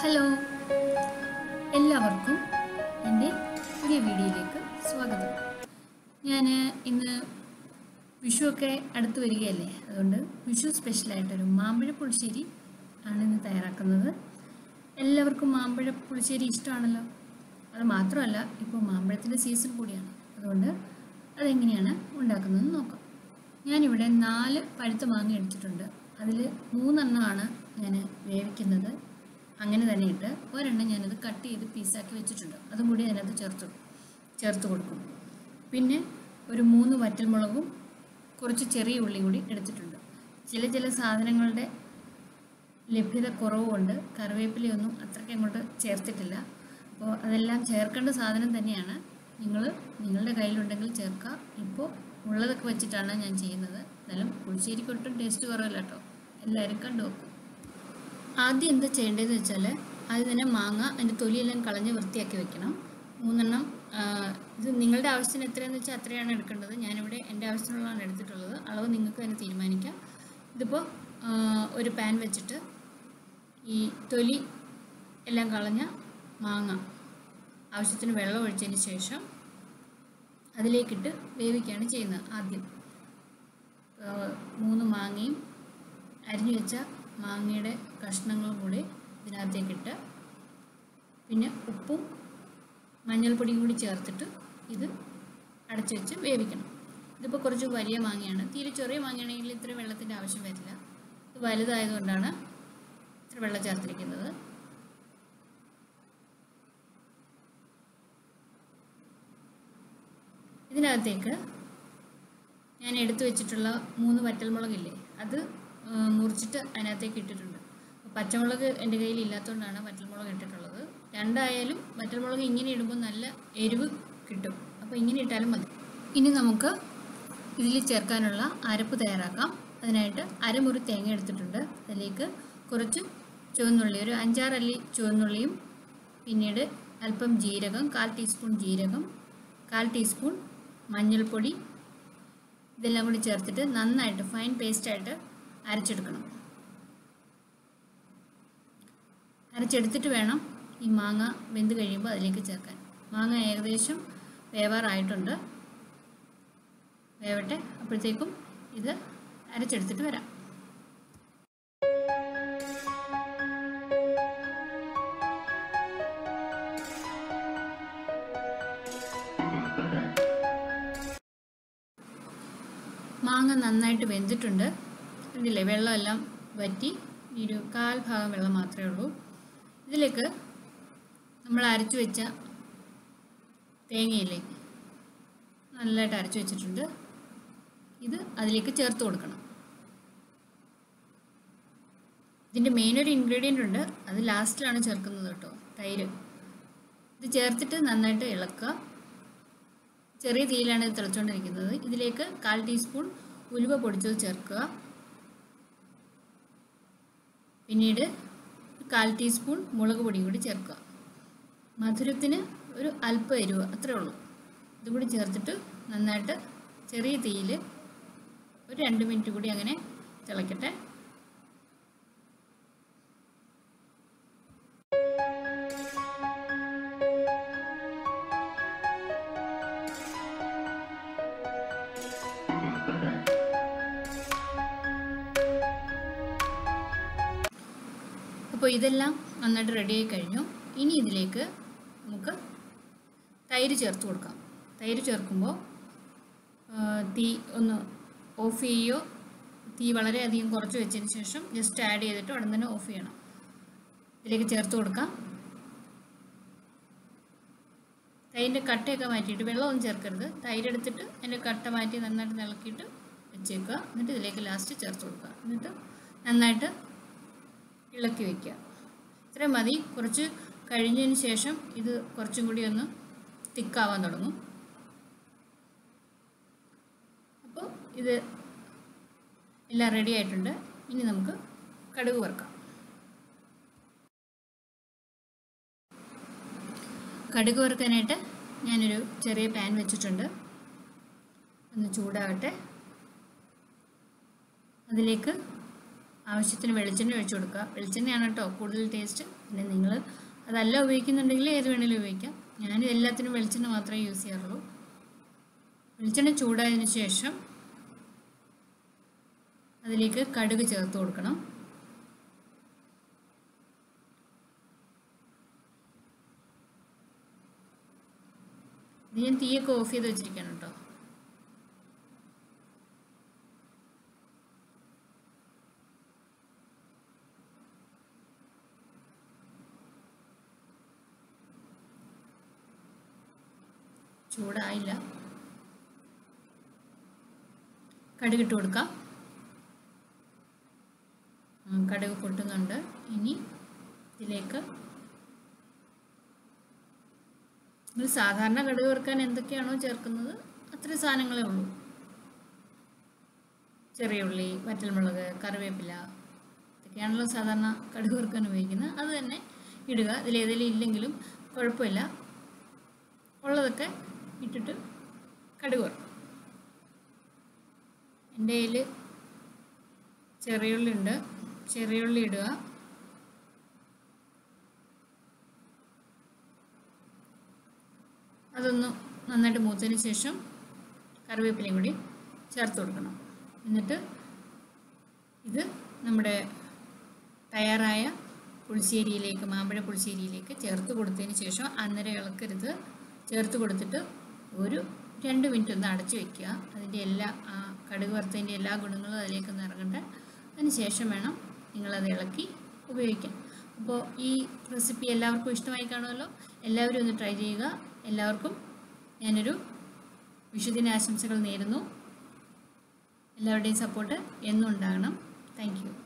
Hello എല്ലാവർക്കും എൻ്റെ പുതിയ വീഡിയോയിലേക്ക് സ്വാഗതം. ഞാൻ ഇന്ന് വിഷുവൊക്കെ അടുത്ത് വരികയല്ലേ, അതുകൊണ്ട് വിഷു സ്പെഷ്യലായിട്ടൊരു മാമ്പഴ പുളിശ്ശേരി ആണ് ഇന്ന് തയ്യാറാക്കുന്നത്. എല്ലാവർക്കും മാമ്പഴ പുളിശ്ശേരി ഇഷ്ടമാണല്ലോ. അത് മാത്രമല്ല, ഇപ്പോൾ മാമ്പഴത്തിൻ്റെ സീസൺ കൂടിയാണ്. അതുകൊണ്ട് അതെങ്ങനെയാണ് ഉണ്ടാക്കുന്നതെന്ന് നോക്കാം. ഞാനിവിടെ 4 പഴുത്ത മാങ്ങ എടുത്തിട്ടുണ്ട്. അതിൽ 3 എണ്ണമാണ് ഞാൻ വേവിക്കുന്നത്. അങ്ങനെ തന്നെ ഇട്ട് ഒരെണ്ണം ഞാനത് കട്ട് ചെയ്ത് പീസാക്കി വെച്ചിട്ടുണ്ട്. അതും കൂടി അതിനകത്ത് ചേർത്ത് കൊടുക്കും. പിന്നെ ഒരു 3 വറ്റൽമുളകും കുറച്ച് ചെറിയ ഉള്ളിയും കൂടി എടുത്തിട്ടുണ്ട്. ചില സാധനങ്ങളുടെ ലഭ്യത കുറവുകൊണ്ട് കറിവേപ്പിലയൊന്നും അത്രയ്ക്ക് അങ്ങോട്ട് ചേർത്തിട്ടില്ല. അപ്പോൾ അതെല്ലാം ചേർക്കേണ്ട സാധനം തന്നെയാണ്. നിങ്ങളുടെ കയ്യിലുണ്ടെങ്കിൽ ചേർക്കുക. ഇപ്പോൾ ഉള്ളതൊക്കെ വെച്ചിട്ടാണ് ഞാൻ ചെയ്യുന്നത്. എന്നാലും പുളിശ്ശേരിക്കൊട്ടും ടേസ്റ്റ് കുറവില്ല കേട്ടോ, എല്ലാവരും കണ്ടു നോക്കും. ആദ്യം എന്താ ചെയ്യേണ്ടതെന്ന് വെച്ചാൽ, ആദ്യം തന്നെ മാങ്ങ അതിൻ്റെ തൊലിയെല്ലാം കളഞ്ഞ് വൃത്തിയാക്കി വെക്കണം. 3 എണ്ണം. ഇത് നിങ്ങളുടെ ആവശ്യത്തിന് എത്രയാണെന്ന് വെച്ചാൽ അത്രയാണ് എടുക്കേണ്ടത്. ഞാനിവിടെ എൻ്റെ ആവശ്യത്തിനുള്ളതാണ് എടുത്തിട്ടുള്ളത്. അളവ് നിങ്ങൾക്ക് തന്നെ തീരുമാനിക്കാം. ഇതിപ്പോൾ ഒരു പാൻ വെച്ചിട്ട് ഈ തൊലി എല്ലാം കളഞ്ഞ മാങ്ങ ആവശ്യത്തിന് വെള്ളം ഒഴിച്ചതിന് ശേഷം അതിലേക്കിട്ട് വേവിക്കുകയാണ് ചെയ്യുന്നത്. ആദ്യം 3 മാങ്ങയും അരിഞ്ഞു വെച്ച മാങ്ങയുടെ കഷ്ണങ്ങളും കൂടി ഇതിനകത്തേക്കിട്ട്, പിന്നെ ഉപ്പും മഞ്ഞൾപ്പൊടിയും കൂടി ചേർത്തിട്ട് ഇത് അടച്ചു വെച്ച് വേവിക്കണം. ഇതിപ്പോൾ കുറച്ച് വലിയ മാങ്ങയാണ്. തീരെ ചെറിയ മാങ്ങയാണെങ്കിൽ ഇത്ര വെള്ളത്തിൻ്റെ ആവശ്യം വരില്ല. ഇത് വലുതായതുകൊണ്ടാണ് ഇത്ര വെള്ളം ചേർത്തിരിക്കുന്നത്. ഇതിനകത്തേക്ക് ഞാൻ എടുത്തു വെച്ചിട്ടുള്ള 3 വറ്റൽമുളകില്ലേ, അത് മുറിച്ചിട്ട് അതിനകത്തേക്ക് ഇട്ടിട്ടുണ്ട്. പച്ചമുളക് എൻ്റെ കയ്യിൽ ഇല്ലാത്തതുകൊണ്ടാണ് വറ്റൽമുളക് ഇട്ടിട്ടുള്ളത്. രണ്ടായാലും വറ്റൽമുളക് ഇങ്ങനെ ഇടുമ്പോൾ നല്ല എരിവ് കിട്ടും. അപ്പോൾ ഇങ്ങനെ ഇട്ടാലും മതി. ഇനി നമുക്ക് ഇതിൽ ചേർക്കാനുള്ള അരപ്പ് തയ്യാറാക്കാം. അതിനായിട്ട് അരമുറി തേങ്ങ എടുത്തിട്ടുണ്ട്. അതിലേക്ക് കുറച്ച് ചുവന്നുള്ളി, ഒരു 5-6 അല്ലി ചുവന്നുള്ളിയും, പിന്നീട് അല്പം ജീരകം, 1/4 ടീസ്പൂൺ ജീരകം, 1/4 ടീസ്പൂൺ മഞ്ഞൾപ്പൊടി, ഇതെല്ലാം കൂടി ചേർത്തിട്ട് നന്നായിട്ട് ഫൈൻ പേസ്റ്റായിട്ട് അരച്ചെടുക്കണം. അരച്ചെടുത്തിട്ട് വേണം ഈ മാങ്ങ വെന്ത് കഴിയുമ്പോൾ അതിലേക്ക് ചേർക്കാൻ. മാങ്ങ ഏകദേശം വേവാറായിട്ടുണ്ട്. വേവട്ടെ, അപ്പോഴത്തേക്കും ഇത് അരച്ചെടുത്തിട്ട് വരാം. മാങ്ങ നന്നായിട്ട് വെന്തിട്ടുണ്ട്. ഇതിലെ വെള്ളമെല്ലാം വറ്റി ഒരു 1/4 ഭാഗം വെള്ളം മാത്രമേ ഉള്ളൂ. ഇതിലേക്ക് നമ്മൾ അരച്ചു വെച്ച തേങ്ങയില്ലേ, നല്ലതായിട്ട് അരച്ചു വെച്ചിട്ടുണ്ട്. ഇത് അതിലേക്ക് ചേർത്ത് കൊടുക്കണം. ഇതിൻ്റെ മെയിനൊരു ഇൻഗ്രീഡിയൻ്റ് ഉണ്ട്, അത് ലാസ്റ്റിലാണ് ചേർക്കുന്നത് കേട്ടോ, തൈര്. ഇത് ചേർത്തിട്ട് നന്നായിട്ട് ഇളക്കുക. ചെറിയ തീയിലാണ് ഇത് തിളച്ചുകൊണ്ടിരിക്കുന്നത്. ഇതിലേക്ക് 1/4 ടീസ്പൂൺ ഉലുവ പൊടിച്ചത് ചേർക്കുക. പിന്നീട് 1/4 ടീസ്പൂൺ മുളക് പൊടിയും കൂടി ചേർക്കുക. മധുരത്തിന് ഒരു അല്പം എരിവ്, അത്രയേ ഉള്ളൂ. ഇതും കൂടി ചേർത്തിട്ട് നന്നായിട്ട് ചെറിയ തീയിൽ ഒരു 2 മിനിറ്റ് കൂടി അങ്ങനെ തിളക്കട്ടെ. അപ്പോൾ ഇതെല്ലാം നന്നായിട്ട് റെഡിയായി കഴിഞ്ഞു. ഇനി ഇതിലേക്ക് നമുക്ക് തൈര് ചേർത്ത് കൊടുക്കാം. തൈര് ചേർക്കുമ്പോൾ തീ ഒന്ന് ഓഫ് ചെയ്യുകയോ, തീ വളരെയധികം കുറച്ച് വെച്ചതിന് ശേഷം ജസ്റ്റ് ആഡ് ചെയ്തിട്ട് ഉടൻ തന്നെ ഓഫ് ചെയ്യണം. ഇതിലേക്ക് ചേർത്ത് കൊടുക്കാം. തൈരിൻ്റെ കട്ടയൊക്കെ മാറ്റിയിട്ട്, വെള്ളമൊന്നും ചേർക്കരുത്, തൈരെടുത്തിട്ട് അതിൻ്റെ കട്ട മാറ്റി നന്നായിട്ട് ഇളക്കിയിട്ട് വെച്ചേക്കുക. എന്നിട്ട് ഇതിലേക്ക് ലാസ്റ്റ് ചേർത്ത് കൊടുക്കുക. എന്നിട്ട് നന്നായിട്ട് ഇളക്കി വയ്ക്കുക. ഇത്രയും മതി. കുറച്ച് കഴിഞ്ഞതിന് ശേഷം ഇത് കുറച്ചും കൂടി ഒന്ന് തിക്കാവാൻ തുടങ്ങും. അപ്പോൾ ഇത് എല്ലാം റെഡി ആയിട്ടുണ്ട്. ഇനി നമുക്ക് കടുക് വറുക്കാം. കടുക് വറുക്കാനായിട്ട് ഞാനൊരു ചെറിയ പാൻ വെച്ചിട്ടുണ്ട്. ഒന്ന് ചൂടാകട്ടെ. അതിലേക്ക് ആവശ്യത്തിന് വെളിച്ചെണ്ണ ഒഴിച്ചു കൊടുക്കുക. വെളിച്ചെണ്ണയാണ് കേട്ടോ കൂടുതൽ ടേസ്റ്റ്. പിന്നെ നിങ്ങൾ അതല്ല ഉപയോഗിക്കുന്നുണ്ടെങ്കിൽ ഏത് വേണമെങ്കിലും ഉപയോഗിക്കാം. ഞാൻ എല്ലാത്തിനും വെളിച്ചെണ്ണ മാത്രമേ യൂസ് ചെയ്യാറുള്ളൂ. വെളിച്ചെണ്ണ ചൂടായതിനു ശേഷം അതിലേക്ക് കടുക് ചേർത്ത് കൊടുക്കണം. ഞാൻ തീയൊക്കെ ഓഫ് ചെയ്ത് വെച്ചിരിക്കുകയാണ് കേട്ടോ. ചൂടായില്ല. കടുകിട്ട് കൊടുക്കാം. കടുക് പൊട്ടുന്നുണ്ട്. ഇനി ഇതിലേക്ക് നമ്മൾ സാധാരണ കടുക് വറുക്കാൻ എന്തൊക്കെയാണോ ചേർക്കുന്നത് അത്രയും സാധനങ്ങളേ ഉള്ളൂ. ചെറിയ ഉള്ളി, വറ്റൽമുളക്, കറിവേപ്പില, ഇതൊക്കെയാണല്ലോ സാധാരണ കടുക് വറുക്കാൻ ഉപയോഗിക്കുന്നത്. അത് തന്നെ ഇടുക. ഇതിലേതെങ്കിലും ഇല്ലെങ്കിലും കുഴപ്പമില്ല, ഉള്ളതൊക്കെ ഇട്ടിട്ട് കടുക് വറുക്കും. എൻ്റെ കയ്യിൽ ചെറിയുള്ളി ഉണ്ട്, ചെറിയുള്ളി ഇടുക. അതൊന്ന് നന്നായിട്ട് മൂത്തതിന് ശേഷം കറിവേപ്പിലയും കൂടി ചേർത്ത് കൊടുക്കണം. എന്നിട്ട് ഇത് നമ്മുടെ തയ്യാറായ പുളിശ്ശേരിയിലേക്ക്, മാമ്പഴ പുളിശ്ശേരിയിലേക്ക് ചേർത്ത് കൊടുത്തതിന് ശേഷം അന്നേരം ഇളക്കരുത്. ചേർത്ത് കൊടുത്തിട്ട് ഒരു 2 മിനിറ്റ് ഒന്ന് അടച്ചു വയ്ക്കുക. അതിൻ്റെ എല്ലാ ആ കടുക് വറുത്തതിൻ്റെ എല്ലാ ഗുണങ്ങളും അതിലേക്കൊന്ന് ഇറങ്ങട്ടെ. അതിന് ശേഷം വേണം നിങ്ങളത് ഇളക്കി ഉപയോഗിക്കാൻ. അപ്പോൾ ഈ റെസിപ്പി എല്ലാവർക്കും ഇഷ്ടമായി കാണുമല്ലോ. എല്ലാവരും ഒന്ന് ട്രൈ ചെയ്യുക. എല്ലാവർക്കും ഞാനൊരു വിഷുദിന ആശംസകൾ നേരുന്നു. എല്ലാവരുടെയും സപ്പോർട്ട് എന്നും ഉണ്ടാകണം. Thank U.